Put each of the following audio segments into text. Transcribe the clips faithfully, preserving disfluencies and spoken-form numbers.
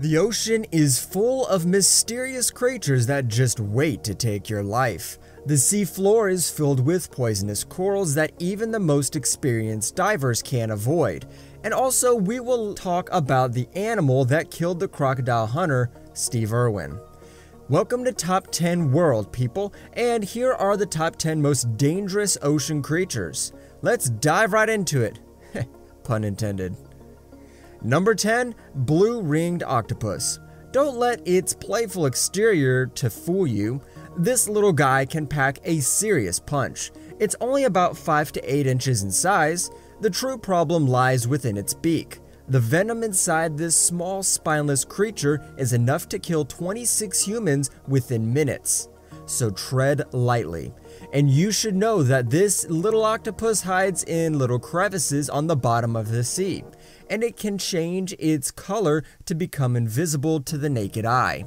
The ocean is full of mysterious creatures that just wait to take your life. The sea floor is filled with poisonous corals that even the most experienced divers can't avoid. And also, we will talk about the animal that killed the crocodile hunter, Steve Irwin. Welcome to Top ten World, people, and here are the top ten most dangerous ocean creatures. Let's dive right into it. Pun intended. Number ten, Blue Ringed Octopus. Don't let its playful exterior to fool you. This little guy can pack a serious punch. It's only about five to eight inches in size. The true problem lies within its beak. The venom inside this small spineless creature is enough to kill twenty-six humans within minutes. So tread lightly. And you should know that this little octopus hides in little crevices on the bottom of the sea, and it can change its color to become invisible to the naked eye.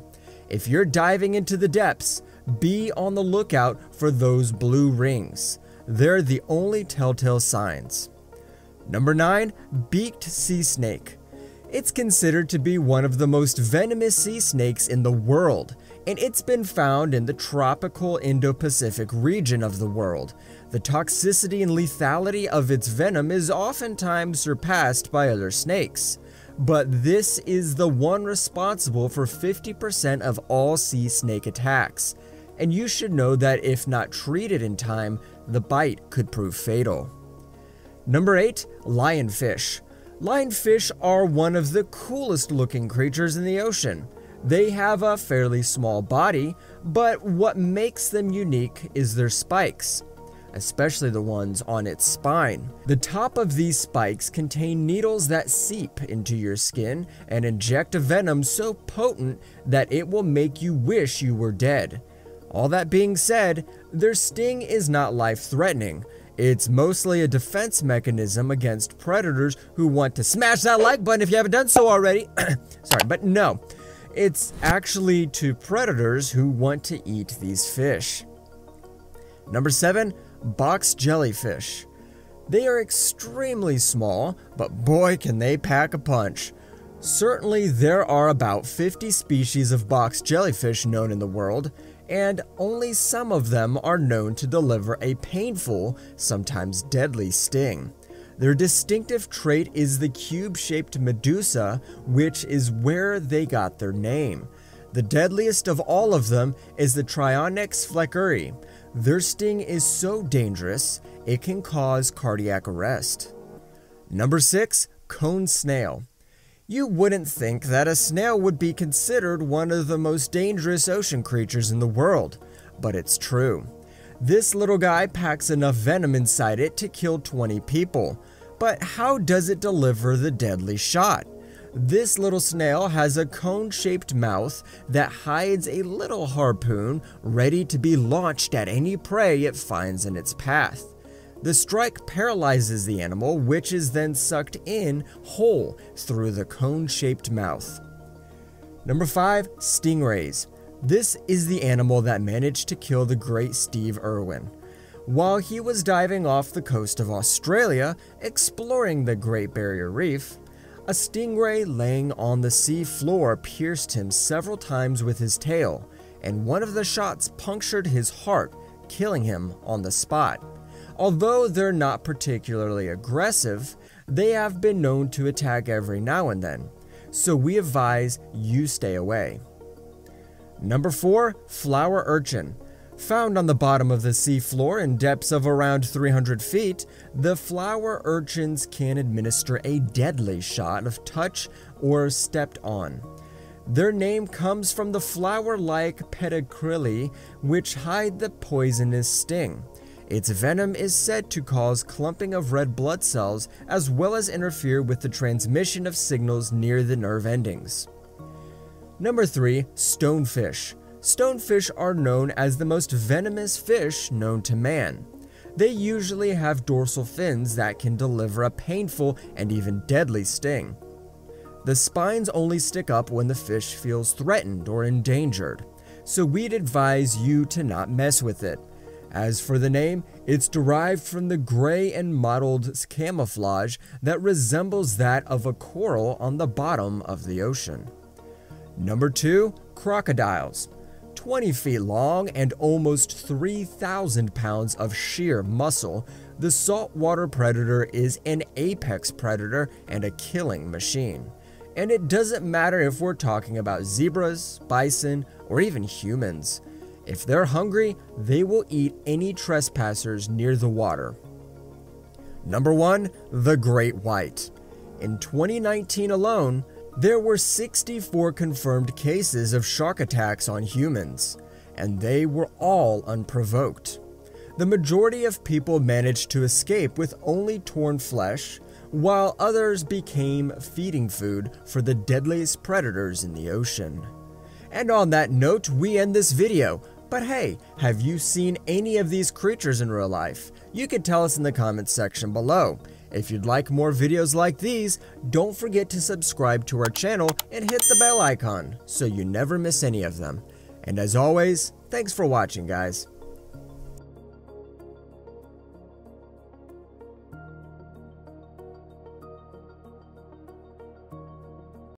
If you're diving into the depths, be on the lookout for those blue rings. They're the only telltale signs. Number nine, Beaked Sea Snake. It's considered to be one of the most venomous sea snakes in the world, and it's been found in the tropical Indo-Pacific region of the world. The toxicity and lethality of its venom is oftentimes surpassed by other snakes, but this is the one responsible for fifty percent of all sea snake attacks, and you should know that if not treated in time, the bite could prove fatal. Number eight, Lionfish. Lionfish are one of the coolest looking creatures in the ocean. They have a fairly small body, but what makes them unique is their spikes, especially the ones on its spine. The top of these spikes contain needles that seep into your skin and inject a venom so potent that it will make you wish you were dead. All that being said, their sting is not life-threatening. It's mostly a defense mechanism against predators who want to smash that like button if you haven't done so already. Sorry, but no. It's actually to predators who want to eat these fish. Number seven, Box Jellyfish. They are extremely small, but boy can they pack a punch. Certainly there are about fifty species of box jellyfish known in the world, and only some of them are known to deliver a painful, sometimes deadly sting. Their distinctive trait is the cube-shaped medusa, which is where they got their name. The deadliest of all of them is the Trionyx fleckeri. Their sting is so dangerous, it can cause cardiac arrest. Number six, Cone Snail. You wouldn't think that a snail would be considered one of the most dangerous ocean creatures in the world, but it's true. This little guy packs enough venom inside it to kill twenty people, but how does it deliver the deadly shot? This little snail has a cone-shaped mouth that hides a little harpoon ready to be launched at any prey it finds in its path. The strike paralyzes the animal, which is then sucked in whole through the cone-shaped mouth. Number five, Stingrays. This is the animal that managed to kill the great Steve Irwin. While he was diving off the coast of Australia, exploring the Great Barrier Reef, a stingray laying on the sea floor pierced him several times with his tail, and one of the shots punctured his heart, killing him on the spot. Although they're not particularly aggressive, they have been known to attack every now and then, so we advise you stay away. Number four, Flower Urchin. Found on the bottom of the sea floor in depths of around three hundred feet, the flower urchins can administer a deadly shot if touched or stepped on. Their name comes from the flower-like pedicryli, which hide the poisonous sting. Its venom is said to cause clumping of red blood cells as well as interfere with the transmission of signals near the nerve endings. Number three, Stonefish. Stonefish are known as the most venomous fish known to man. They usually have dorsal fins that can deliver a painful and even deadly sting. The spines only stick up when the fish feels threatened or endangered, so we'd advise you to not mess with it. As for the name, it's derived from the gray and mottled camouflage that resembles that of a coral on the bottom of the ocean. Number two, crocodiles. twenty feet long and almost three thousand pounds of sheer muscle, the saltwater predator is an apex predator and a killing machine. And it doesn't matter if we're talking about zebras, bison, or even humans. If they're hungry, they will eat any trespassers near the water. Number one, the Great White. In twenty nineteen alone, there were sixty-four confirmed cases of shark attacks on humans, and they were all unprovoked. The majority of people managed to escape with only torn flesh, while others became feeding food for the deadliest predators in the ocean. And on that note, we end this video. But hey, have you seen any of these creatures in real life? You can tell us in the comments section below. If you'd like more videos like these, don't forget to subscribe to our channel and hit the bell icon so you never miss any of them. And as always, thanks for watching, guys.